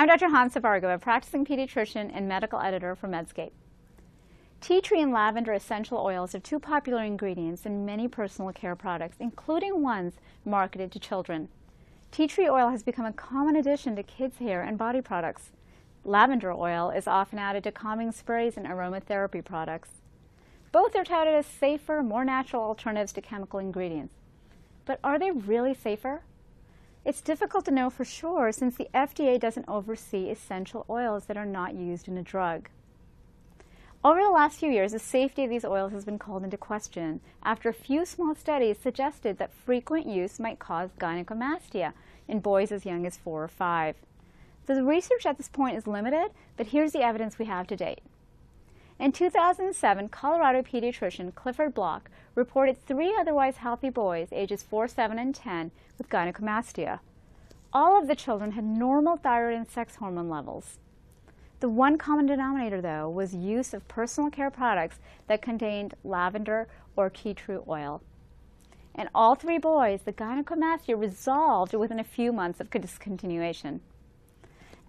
I'm Dr. Hansa Bhargava, practicing pediatrician and medical editor for Medscape. Tea tree and lavender essential oils are two popular ingredients in many personal care products, including ones marketed to children. Tea tree oil has become a common addition to kids' hair and body products. Lavender oil is often added to calming sprays and aromatherapy products. Both are touted as safer, more natural alternatives to chemical ingredients. But are they really safer? It's difficult to know for sure since the FDA doesn't oversee essential oils that are not used in a drug. Over the last few years, the safety of these oils has been called into question after a few small studies suggested that frequent use might cause gynecomastia in boys as young as 4 or 5. The research at this point is limited, but here's the evidence we have to date. In 2007, Colorado pediatrician Clifford Block reported 3 otherwise healthy boys ages 4, 7, and 10 with gynecomastia. All of the children had normal thyroid and sex hormone levels. The one common denominator, though, was use of personal care products that contained lavender or tea tree oil. In all 3 boys, the gynecomastia resolved within a few months of discontinuation.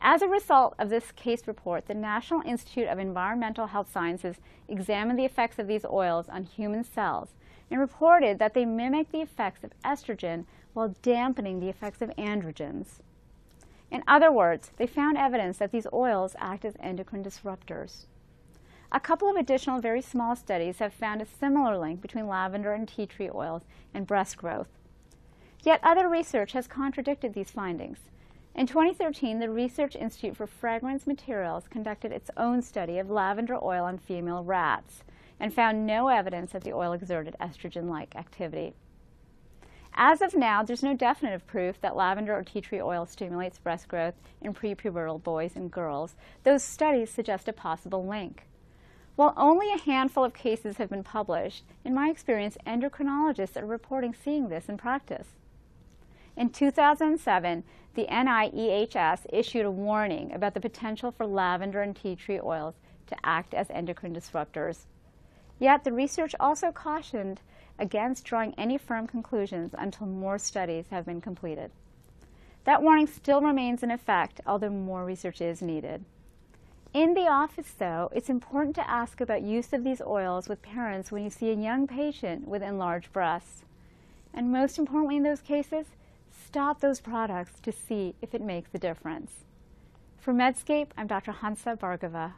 As a result of this case report, the National Institute of Environmental Health Sciences examined the effects of these oils on human cells and reported that they mimic the effects of estrogen while dampening the effects of androgens. In other words, they found evidence that these oils act as endocrine disruptors. A couple of additional very small studies have found a similar link between lavender and tea tree oils and breast growth. Yet other research has contradicted these findings. In 2013, the Research Institute for Fragrance Materials conducted its own study of lavender oil on female rats and found no evidence that the oil exerted estrogen-like activity. As of now, there's no definitive proof that lavender or tea tree oil stimulates breast growth in prepubertal boys and girls. Those studies suggest a possible link. While only a handful of cases have been published, in my experience, endocrinologists are reporting seeing this in practice. In 2007, the NIEHS issued a warning about the potential for lavender and tea tree oils to act as endocrine disruptors. Yet the research also cautioned against drawing any firm conclusions until more studies have been completed. That warning still remains in effect, although more research is needed. In the office, though, it's important to ask about use of these oils with parents when you see a young patient with enlarged breasts. And most importantly in those cases, stop those products to see if it makes a difference. For Medscape, I'm Dr. Hansa Bhargava.